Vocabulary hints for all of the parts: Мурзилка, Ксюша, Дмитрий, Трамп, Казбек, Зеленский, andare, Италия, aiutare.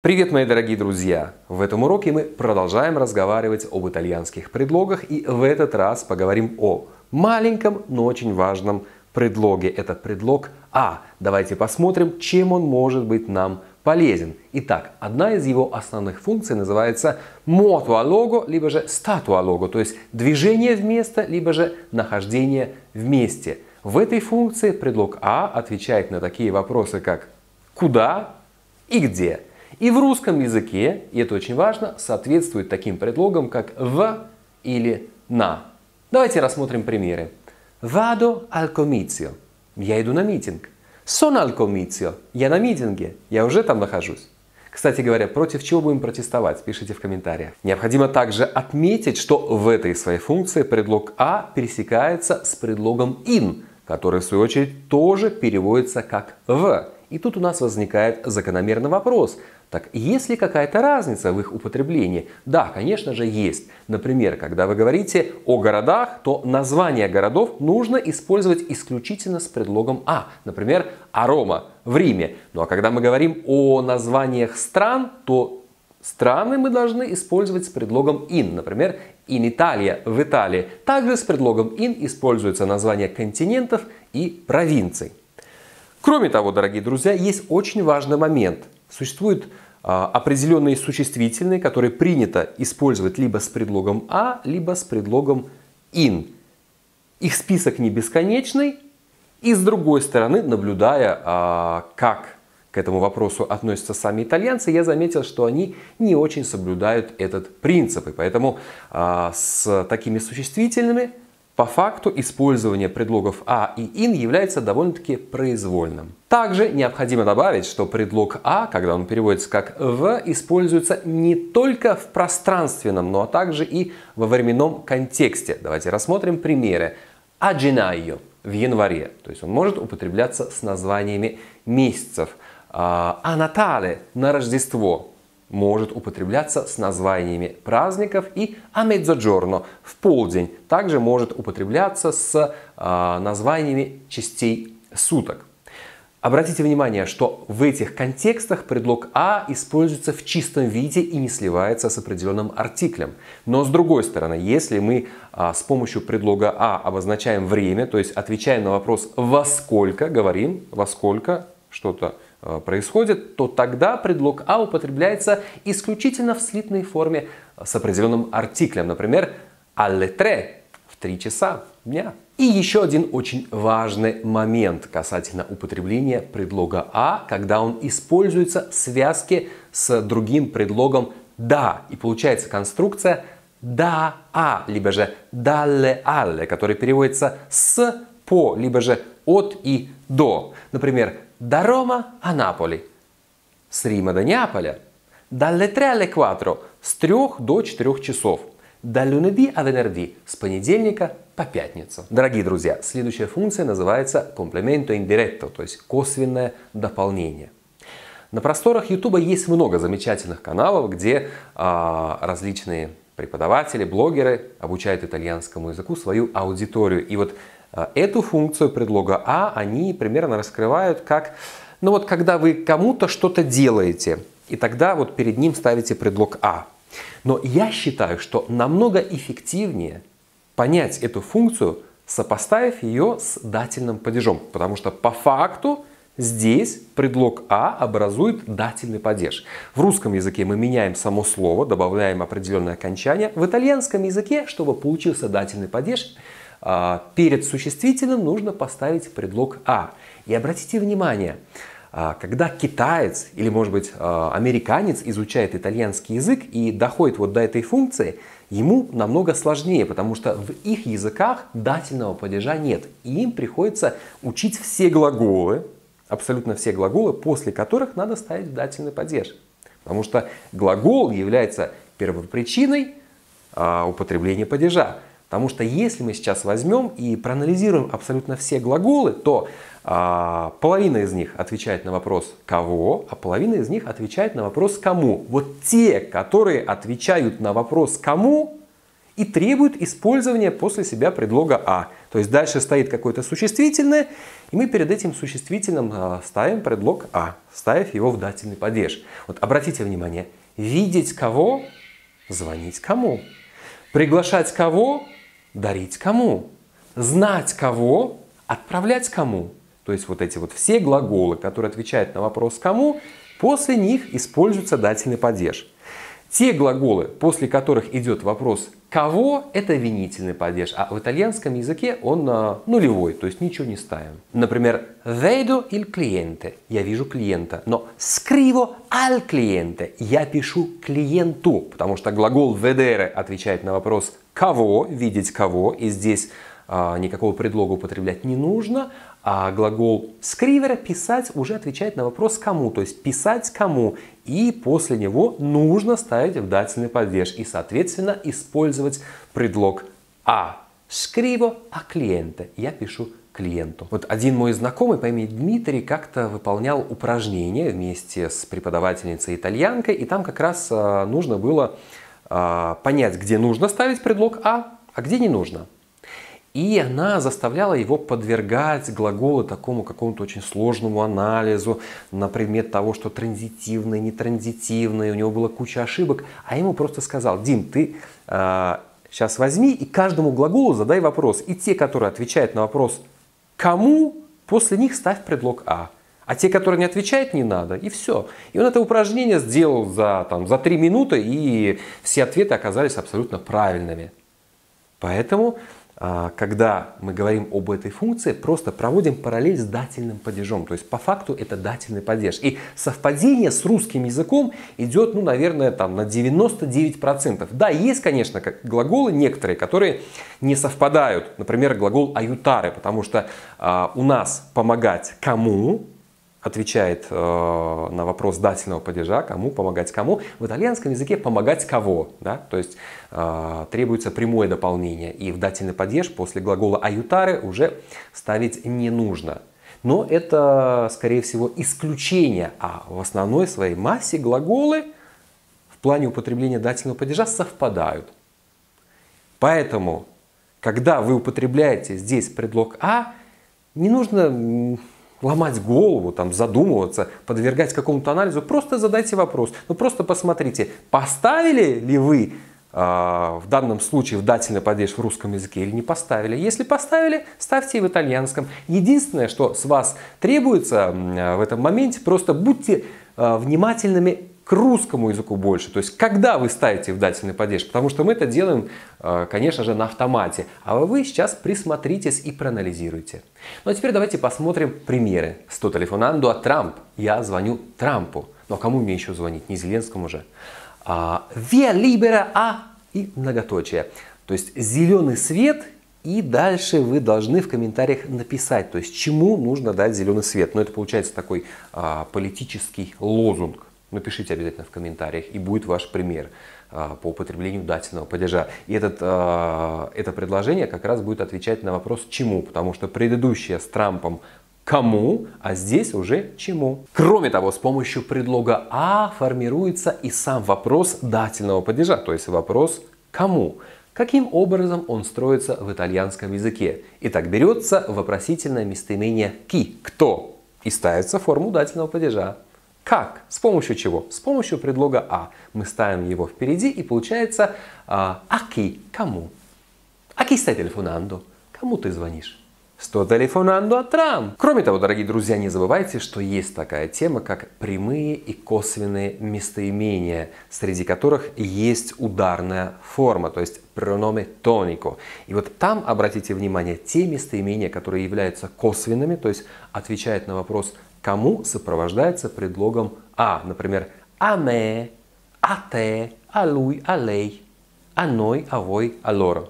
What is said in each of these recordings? Привет, мои дорогие друзья! В этом уроке мы продолжаем разговаривать об итальянских предлогах, и в этот раз поговорим о маленьком, но очень важном предлоге. Это предлог «а». Давайте посмотрим, чем он может быть нам полезен. Итак, одна из его основных функций называется «мотуалого», либо же «статуалого», то есть движение вместо, либо же нахождение вместе. В этой функции предлог «а» отвечает на такие вопросы, как «куда» и «где». И в русском языке, и это очень важно, соответствует таким предлогам, как «в» или «на». Давайте рассмотрим примеры. «Vado al comizio» – я иду на митинг. «Sono al comizio» – я на митинге, я уже там нахожусь. Кстати говоря, против чего будем протестовать, пишите в комментариях. Необходимо также отметить, что в этой своей функции предлог «а» пересекается с предлогом «in», который в свою очередь тоже переводится как «в». И тут у нас возникает закономерный вопрос. Так, есть ли какая-то разница в их употреблении? Да, конечно же, есть. Например, когда вы говорите о городах, то название городов нужно использовать исключительно с предлогом «а». Например, «а Рома» в Риме. Ну а когда мы говорим о названиях стран, то страны мы должны использовать с предлогом «in». Например, «in Italia» в Италии. Также с предлогом «in» используется название континентов и провинций. Кроме того, дорогие друзья, есть очень важный момент. Существуют определенные существительные, которые принято использовать либо с предлогом «а», либо с предлогом «in». Их список не бесконечный. И с другой стороны, наблюдая, как к этому вопросу относятся сами итальянцы, я заметил, что они не очень соблюдают этот принцип. И поэтому с такими существительными по факту использование предлогов «а» и «in» является довольно-таки произвольным. Также необходимо добавить, что предлог «а», когда он переводится как «в», используется не только в пространственном, но а также и во временном контексте. Давайте рассмотрим примеры. «А gennaio» в январе, то есть он может употребляться с названиями месяцев. «А Натале» на Рождество может употребляться с названиями праздников, и «а mezzogiorno» в полдень также может употребляться с названиями частей суток. Обратите внимание, что в этих контекстах предлог «а» используется в чистом виде и не сливается с определенным артиклем. Но с другой стороны, если мы с помощью предлога «а» обозначаем время, то есть отвечаем на вопрос «во сколько», говорим «во сколько» что-то происходит, то тогда предлог «а» употребляется исключительно в слитной форме с определенным артиклем. Например, «alle tre» в 3 часа дня. И еще один очень важный момент касательно употребления предлога «а», когда он используется в связке с другим предлогом «да». И получается конструкция «да а», либо же «dalle alle», которая переводится «с», «по», либо же «от» и «до». Например, «да Рома а Наполи» – с Рима до Неаполя. «Далле тре алле кватро» – с 3 до 4 часов. «Да люнеди а венерди» – с понедельника по пятницу. Дорогие друзья, следующая функция называется «complemento indiretto», то есть косвенное дополнение. На просторах YouTube есть много замечательных каналов, где различные преподаватели, блогеры обучают итальянскому языку свою аудиторию. И вот эту функцию предлога «а» они примерно раскрывают как, ну вот когда вы кому-то что-то делаете, и тогда вот перед ним ставите предлог «а». Но я считаю, что намного эффективнее понять эту функцию, сопоставив ее с дательным падежом, потому что по факту здесь предлог «а» образует дательный падеж. В русском языке мы меняем само слово, добавляем определенное окончание. В итальянском языке, чтобы получился дательный падеж, перед существительным нужно поставить предлог «а». И обратите внимание, когда китаец или, может быть, американец изучает итальянский язык и доходит вот до этой функции, ему намного сложнее, потому что в их языках дательного падежа нет. И им приходится учить все глаголы, абсолютно все глаголы, после которых надо ставить дательный падеж. Потому что глагол является первопричиной употребления падежа. Потому что если мы сейчас возьмем и проанализируем абсолютно все глаголы, то половина из них отвечает на вопрос «кого», а половина из них отвечает на вопрос «кому». Вот те, которые отвечают на вопрос «кому», и требует использования после себя предлога «а». То есть дальше стоит какое-то существительное, и мы перед этим существительным ставим предлог «а», ставив его в дательный падеж. Вот обратите внимание, видеть кого – звонить кому, приглашать кого – дарить кому, знать кого – отправлять кому. То есть вот эти вот все глаголы, которые отвечают на вопрос «кому», после них используется дательный падеж. Те глаголы, после которых идет вопрос «кого» — это винительный падеж, а в итальянском языке он нулевой, то есть ничего не ставим. Например, «vedo il cliente» — я вижу клиента, но «scrivo al cliente» — я пишу клиенту, потому что глагол «vedere» отвечает на вопрос «кого», «видеть кого», и здесь никакого предлога употреблять не нужно, а глагол «scrivere» «писать» уже отвечает на вопрос «кому», то есть «писать кому», и после него нужно ставить в дательный падеж и, соответственно, использовать предлог «а». «Scrivo a cliente» «я пишу клиенту». Вот один мой знакомый по имени Дмитрий как-то выполнял упражнение вместе с преподавательницей-итальянкой, и там как раз нужно было понять, где нужно ставить предлог а где не нужно. И она заставляла его подвергать глаголы такому какому-то очень сложному анализу на предмет того, что транзитивные, нетранзитивные, у него была куча ошибок. А ему просто сказал: «Дим, ты сейчас возьми и каждому глаголу задай вопрос. И те, которые отвечают на вопрос «кому», после них ставь предлог «а». А те, которые не отвечают, не надо». И все. И он это упражнение сделал за 3 минуты, и все ответы оказались абсолютно правильными. Поэтому... когда мы говорим об этой функции, просто проводим параллель с дательным падежом. То есть по факту это дательный падеж. И совпадение с русским языком идет, ну, наверное, на 99%. Да, есть, конечно, глаголы некоторые, которые не совпадают. Например, глагол «аютаре», потому что у нас «помогать кому» отвечает на вопрос дательного падежа, кому, помогать кому. В итальянском языке «помогать кого», да? То есть требуется прямое дополнение, и в дательный падеж после глагола «aiutare» уже ставить не нужно. Но это, скорее всего, исключение, а в основной своей массе глаголы в плане употребления дательного падежа совпадают. Поэтому, когда вы употребляете здесь предлог «а», не нужно... ломать голову, задумываться, подвергать какому-то анализу. Просто задайте вопрос. Ну, просто посмотрите, поставили ли вы в данном случае в дательный падеж в русском языке или не поставили. Если поставили, ставьте и в итальянском. Единственное, что с вас требуется в этом моменте, просто будьте внимательными к русскому языку больше. То есть, когда вы ставите в дательный падеж, потому что мы это делаем, конечно же, на автомате. А вы сейчас присмотритесь и проанализируйте. Ну а теперь давайте посмотрим примеры. Sto telefonando a Trump. Я звоню Трампу. Но кому мне еще звонить? Не Зеленскому же. Via libera a и многоточие. То есть, зеленый свет... И дальше вы должны в комментариях написать, то есть чему нужно дать зеленый свет. Но это получается такой политический лозунг. Напишите обязательно в комментариях, и будет ваш пример по употреблению дательного падежа. И это предложение как раз будет отвечать на вопрос «чему», потому что предыдущее с Трампом «кому», а здесь уже «чему». Кроме того, с помощью предлога «а» формируется и сам вопрос дательного падежа, то есть вопрос «кому». Каким образом он строится в итальянском языке? Итак, берется вопросительное местоимение «ки» – «кто» и ставится в форму дательного падежа. Как? С помощью чего? С помощью предлога «а». Мы ставим его впереди, и получается «а ки» – «кому». «А ки stai telefonando?» – «Кому ты звонишь?» «Sto telefonando a Trump». Кроме того, дорогие друзья, не забывайте, что есть такая тема, как прямые и косвенные местоимения, среди которых есть ударная форма, то есть pronomen tonico. И вот там, обратите внимание, те местоимения, которые являются косвенными, то есть отвечают на вопрос «кому», сопровождаются предлогом «а». Например, «а ме», «а те», «а луй», «а лей», «а ной», «а вой», «а лоро».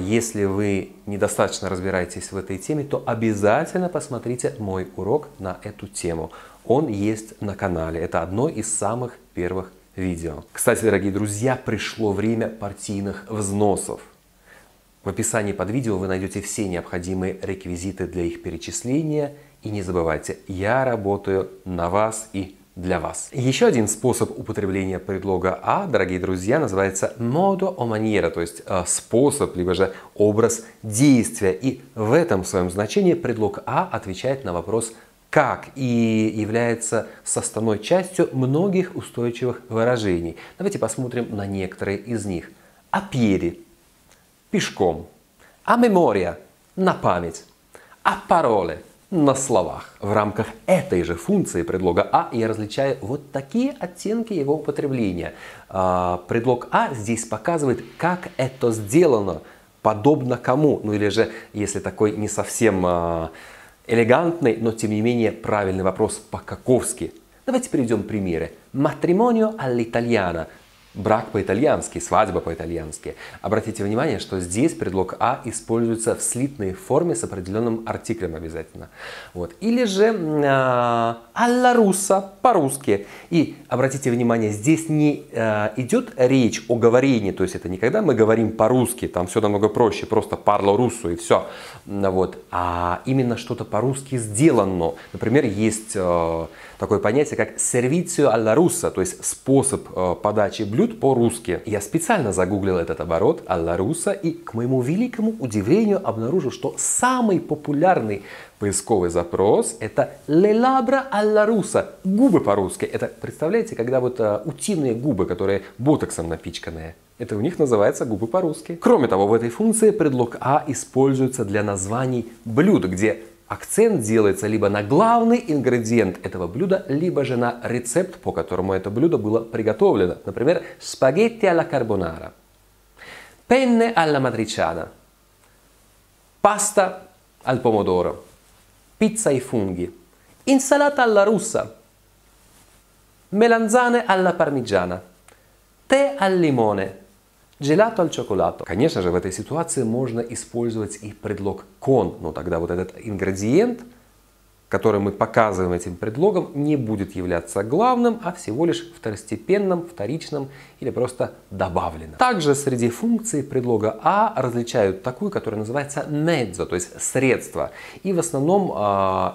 Если вы недостаточно разбираетесь в этой теме, то обязательно посмотрите мой урок на эту тему. Он есть на канале. Это одно из самых первых видео. Кстати, дорогие друзья, пришло время партийных взносов. В описании под видео вы найдете все необходимые реквизиты для их перечисления. И не забывайте, я работаю на вас и для вас. Еще один способ употребления предлога «а», дорогие друзья, называется «modo o maniera», то есть способ, либо же образ действия. И в этом своем значении предлог «а» отвечает на вопрос «как» и является составной частью многих устойчивых выражений. Давайте посмотрим на некоторые из них. «A piedi» – пешком. «A memoria» – на память. «A parole» – на словах. В рамках этой же функции предлога «а» я различаю вот такие оттенки его употребления. Предлог «а» здесь показывает, как это сделано, подобно кому. Ну или же, если такой не совсем элегантный, но тем не менее правильный вопрос по-каковски. Давайте приведем примеры. Matrimonio all'italiana. Брак по-итальянски, свадьба по-итальянски. Обратите внимание, что здесь предлог «а» используется в слитной форме с определенным артиклем обязательно. Вот. Или же «alla russa» по-русски. И обратите внимание, здесь не идет речь о говорении, то есть это не когда мы говорим по-русски, там все намного проще, просто «parlo russo» и все. Вот. А именно что-то по-русски сделано. Например, есть такое понятие, как «servizio alla russa», то есть способ подачи блюда по-русски. Я специально загуглил этот оборот «alla russa» и, к моему великому удивлению, обнаружил, что самый популярный поисковый запрос – это «le labbra alla russa» – губы по-русски. Это, представляете, когда вот утиные губы, которые ботоксом напичканные. Это у них называется губы по-русски. Кроме того, в этой функции предлог «а» используется для названий блюд, где акцент делается либо на главный ингредиент этого блюда, либо же на рецепт, по которому это блюдо было приготовлено. Например, спагетти alla carbonara, пенне alla matriciana, паста al pomodoro, пицца и фунги, инсалата alla russa, меланзане alla parmigiana, те al limone, джелато аль чоколато. Конечно же, в этой ситуации можно использовать и предлог «кон», но тогда вот этот ингредиент, который мы показываем этим предлогом, не будет являться главным, а всего лишь второстепенным, вторичным или просто добавленным. Также среди функций предлога «а» различают такую, которая называется «mezzo», то есть «средство». И в основном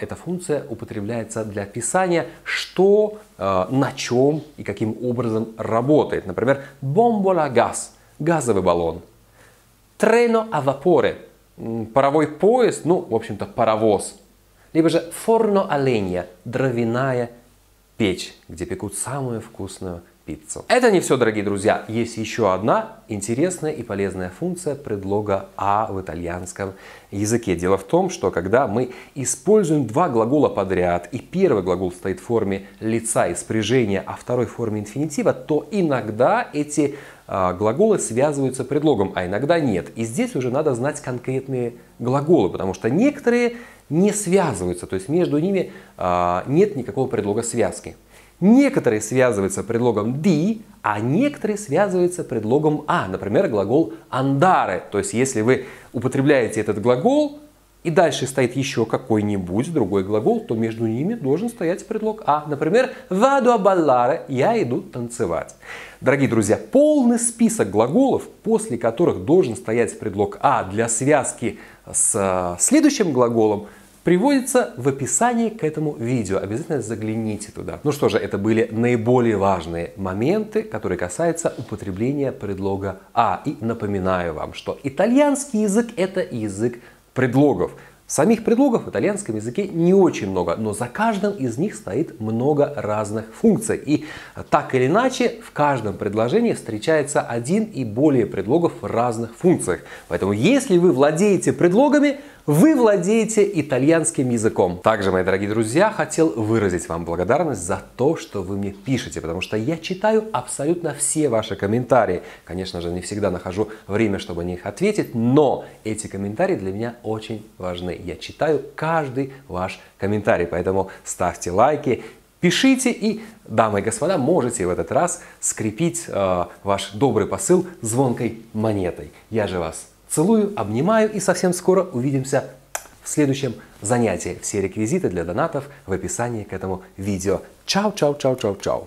эта функция употребляется для описания, что, на чем и каким образом работает. Например, «бомбола газ», газовый баллон. Трено а вапоре, паровой поезд, ну, в общем-то, паровоз. Либо же форно а ленья, дровяная печь, где пекут самую вкусную пиццу. Это не все, дорогие друзья. Есть еще одна интересная и полезная функция предлога «а» в итальянском языке. Дело в том, что когда мы используем два глагола подряд, и первый глагол стоит в форме лица и спряжения, а второй в форме инфинитива, то иногда эти глаголы связываются предлогом, а иногда нет. И здесь уже надо знать конкретные глаголы, потому что некоторые не связываются, то есть между ними нет никакого предлога связки. Некоторые связываются предлогом «di», а некоторые связываются предлогом «а». Например, глагол «andare». То есть, если вы употребляете этот глагол, и дальше стоит еще какой-нибудь другой глагол, то между ними должен стоять предлог «а». Например, «vado a ballare» – «я иду танцевать». Дорогие друзья, полный список глаголов, после которых должен стоять предлог «а» для связки с следующим глаголом, приводится в описании к этому видео. Обязательно загляните туда. Ну что же, это были наиболее важные моменты, которые касаются употребления предлога «а». И напоминаю вам, что итальянский язык – это язык предлогов. Самих предлогов в итальянском языке не очень много, но за каждым из них стоит много разных функций. И так или иначе, в каждом предложении встречается один и более предлогов в разных функциях. Поэтому, если вы владеете предлогами, вы владеете итальянским языком. Также, мои дорогие друзья, хотел выразить вам благодарность за то, что вы мне пишете, потому что я читаю абсолютно все ваши комментарии. Конечно же, не всегда нахожу время, чтобы на них ответить, но эти комментарии для меня очень важны. Я читаю каждый ваш комментарий, поэтому ставьте лайки, пишите и, дамы и господа, можете в этот раз скрепить ваш добрый посыл звонкой монетой. Я же вас целую, обнимаю и совсем скоро увидимся в следующем занятии. Все реквизиты для донатов в описании к этому видео. Чао-чао-чао-чао-чао.